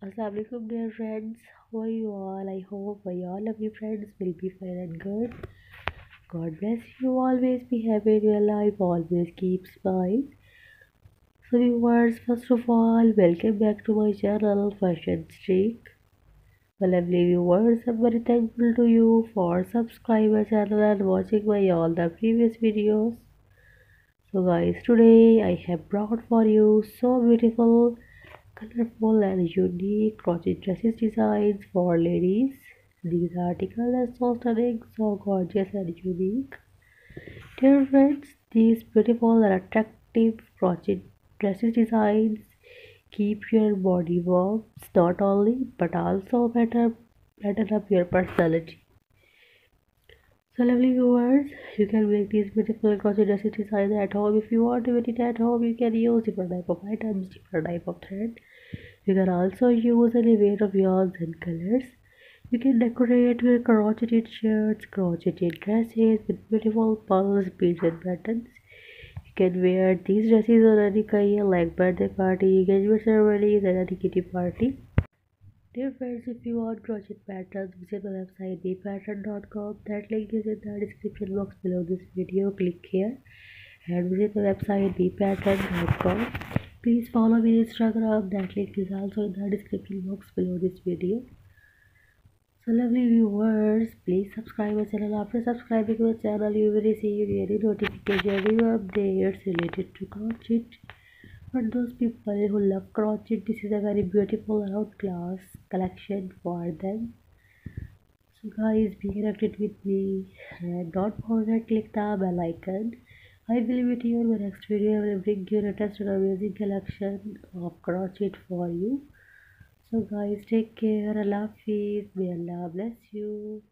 Assalamu alaikum dear friends, how are you all? I hope you all lovely friends will be fine and good. God bless you, always be happy in your life, always keep smiles. So viewers, first of all, welcome back to my channel Fashion Streak. My lovely viewers, I'm very thankful to you for subscribing my channel and watching my all the previous videos. So guys, today I have brought for you so beautiful, colorful and unique crochet dresses designs for ladies. These articles are so stunning, so gorgeous and unique. Dear friends, these beautiful and attractive crochet dresses designs keep your body warm, not only but also better up your personality. So lovely viewers, you can make these beautiful crochet dresses designs at home. If you want to make it at home, you can use different type of items, different type of thread. You can also use any weight of yarns and colors. You can decorate your crocheted shirts, crocheted dresses with beautiful pearls, beads and patterns. You can wear these dresses on any occasion like birthday party, engagement ceremonies and any kitty party. Dear friends, if you want crochet patterns, visit my website bpattern.com. That link is in the description box below this video. Click here and visit my website bpattern.com. Please follow me on Instagram. That link is also in the description box below this video. So lovely viewers, please subscribe my channel. After subscribing my channel, you will receive any notification, any updates related to crochet. For those people who love crochet, this is a very beautiful out-class collection for them. So guys, be connected with me and don't forget click the bell icon. I will meet you in my next video. I will bring you latest and amazing collection of crochet for you. So guys, take care. Allah Hafiz. May Allah bless you.